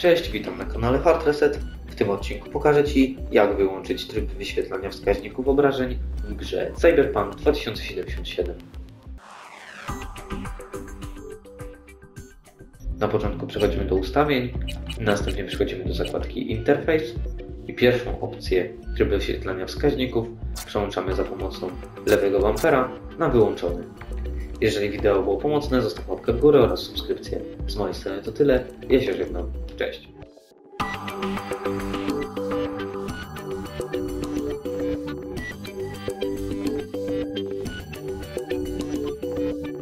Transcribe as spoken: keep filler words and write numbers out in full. Cześć, witam na kanale Hard Reset. W tym odcinku pokażę Ci, jak wyłączyć tryb wyświetlania wskaźników obrażeń w grze Cyberpunk dwa tysiące siedemdziesiąt siedem. Na początku przechodzimy do ustawień, następnie przechodzimy do zakładki Interface i pierwszą opcję, tryb wyświetlania wskaźników, przełączamy za pomocą lewego bumpera na wyłączony. Jeżeli wideo było pomocne, zostaw łapkę w górę oraz subskrypcję. Z mojej strony to tyle. Ja się żegnam. Cześć.